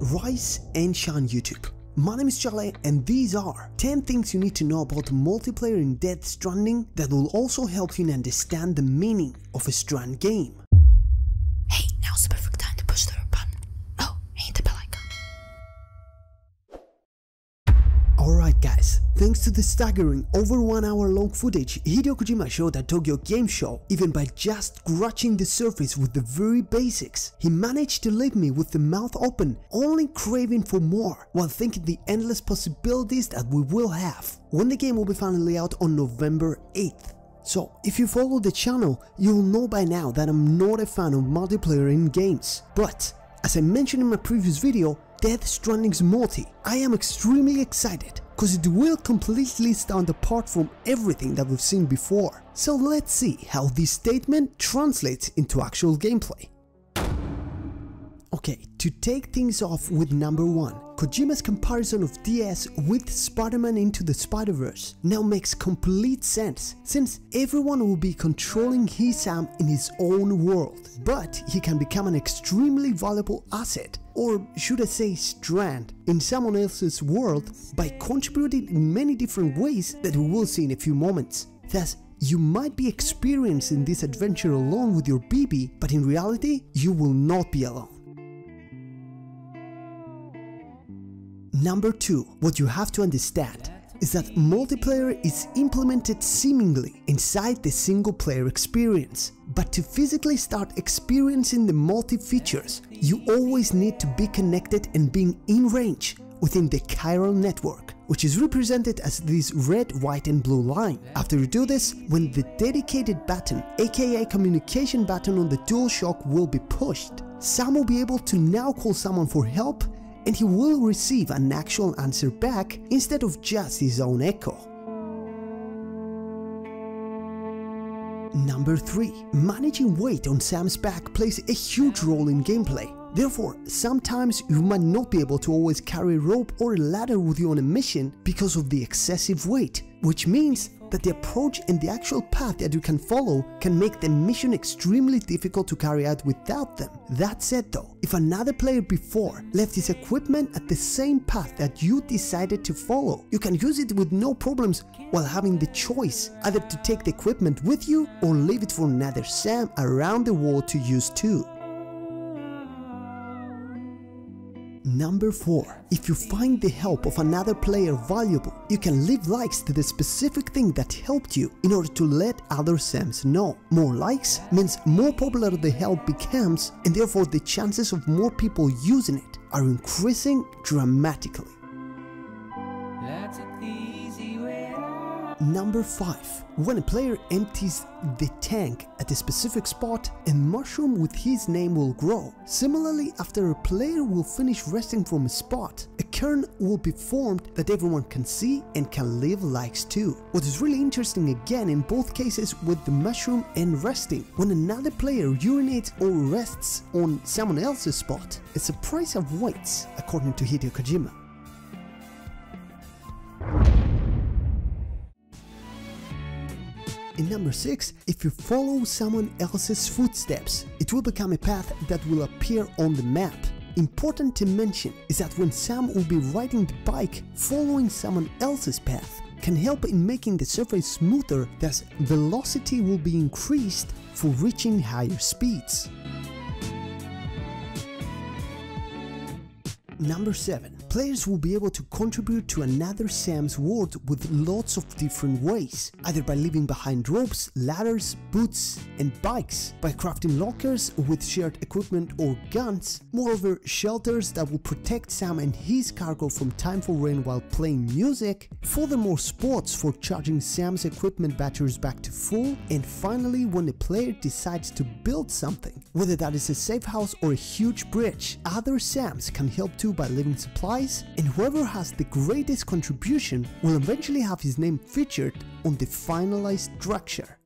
Rise and Shine YouTube. My name is Tsele and these are 10 things you need to know about multiplayer in Death Stranding that will also help you understand the meaning of a strand game. Hey, now's the perfect time to push the button. Oh, and hit the bell icon. Alright guys, thanks to the staggering over 1 hour long footage, Hideo Kojima showed at Tokyo Game Show, even by just scratching the surface with the very basics, he managed to leave me with the mouth open, only craving for more, while thinking the endless possibilities that we will have when the game will be finally out on November 8th. So, if you follow the channel, you'll know by now that I'm not a fan of multiplayer in games, but as I mentioned in my previous video, Death Stranding's multi, I am extremely excited, cause it will completely stand apart from everything that we've seen before. So let's see how this statement translates into actual gameplay. Okay, to take things off with number 1, Kojima's comparison of DS with Spider-Man Into the Spider-Verse now makes complete sense, since everyone will be controlling his arm in his own world, but he can become an extremely valuable asset, or should I say strand, in someone else's world by contributing in many different ways that we will see in a few moments. Thus, you might be experiencing this adventure alone with your BB, but in reality, you will not be alone. Number 2, what you have to understand is that multiplayer is implemented seemingly inside the single player experience, but to physically start experiencing the multi features, you always need to be connected and being in range within the chiral network, which is represented as this red, white and blue line. After you do this, when the dedicated button, aka communication button on the DualShock will be pushed, Sam will be able to now call someone for help and he will receive an actual answer back instead of just his own echo. Number 3. Managing weight on Sam's back plays a huge role in gameplay. Therefore, sometimes you might not be able to always carry a rope or a ladder with you on a mission because of the excessive weight, which means that the approach and the actual path that you can follow can make the mission extremely difficult to carry out without them. That said though, if another player before left his equipment at the same path that you decided to follow, you can use it with no problems while having the choice either to take the equipment with you or leave it for another Sam around the world to use too. Number 4. If you find the help of another player valuable, you can leave likes to the specific thing that helped you in order to let other Sams know. More likes means more popular the help becomes, and therefore the chances of more people using it are increasing dramatically. Number 5. When a player empties the tank at a specific spot, a mushroom with his name will grow. Similarly, after a player will finish resting from a spot, a cairn will be formed that everyone can see and can leave likes too. What is really interesting again in both cases with the mushroom and resting, when another player urinates or rests on someone else's spot, a surprise awaits, according to Hideo Kojima. In number 6, if you follow someone else's footsteps, it will become a path that will appear on the map. Important to mention is that when Sam will be riding the bike, following someone else's path can help in making the surface smoother, thus velocity will be increased for reaching higher speeds. Number 7. Players will be able to contribute to another Sam's world with lots of different ways, either by leaving behind ropes, ladders, boots and bikes, by crafting lockers with shared equipment or guns, moreover shelters that will protect Sam and his cargo from timeful rain while playing music, furthermore spots for charging Sam's equipment batteries back to full, and finally when a player decides to build something, whether that is a safe house or a huge bridge, other Sams can help too by leaving supplies, and whoever has the greatest contribution will eventually have his name featured on the finalized structure.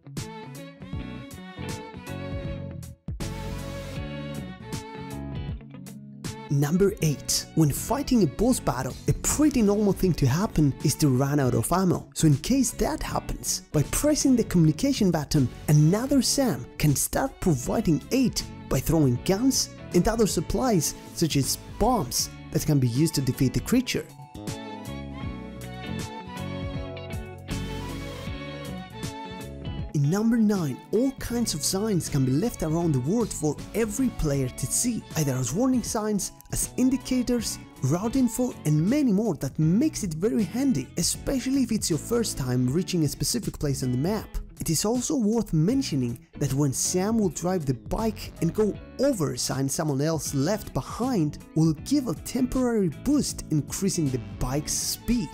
Number 8. When fighting a boss battle, a pretty normal thing to happen is to run out of ammo, so in case that happens, by pressing the communication button, another Sam can start providing aid by throwing guns and other supplies such as bombs that can be used to defeat the creature. In number 9, all kinds of signs can be left around the world for every player to see, either as warning signs, as indicators, route info and many more that makes it very handy, especially if it's your first time reaching a specific place on the map. It is also worth mentioning that when Sam will drive the bike and go over a sign someone else left behind, will give a temporary boost increasing the bike's speed.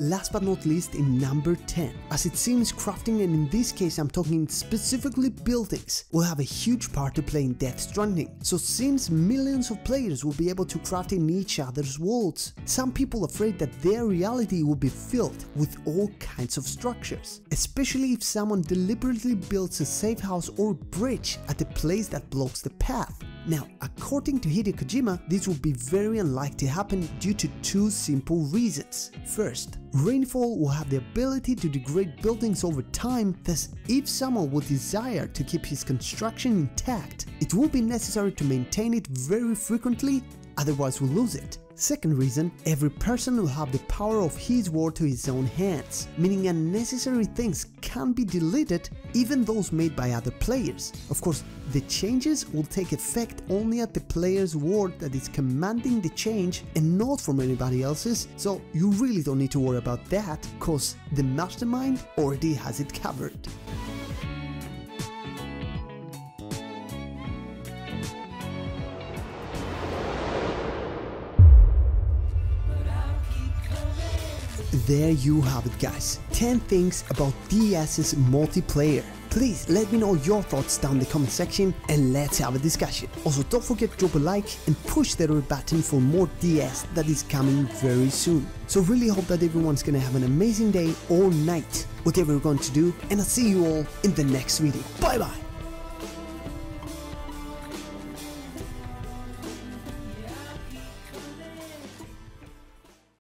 Last but not least, in number 10, as it seems crafting, and in this case I'm talking specifically buildings, will have a huge part to play in Death Stranding. So since millions of players will be able to craft in each other's worlds, some people afraid that their reality will be filled with all kinds of structures, especially if someone deliberately builds a safe house or bridge at the place that blocks the path. Now, according to Hideo Kojima, this will be very unlikely to happen due to two simple reasons. First, rainfall will have the ability to degrade buildings over time, thus if someone would desire to keep his construction intact, it will be necessary to maintain it very frequently, otherwise we'll lose it. Second reason, every person will have the power of his world to his own hands, meaning unnecessary things can be deleted, even those made by other players. Of course, the changes will take effect only at the player's world that is commanding the change and not from anybody else's, so you really don't need to worry about that, cause the mastermind already has it covered. There you have it guys, 10 things about DS's multiplayer. Please let me know your thoughts down in the comment section and let's have a discussion. Also don't forget to drop a like and push the red button for more DS that is coming very soon. So really hope that everyone's gonna have an amazing day or night, whatever you're going to do, and I'll see you all in the next video. Bye bye!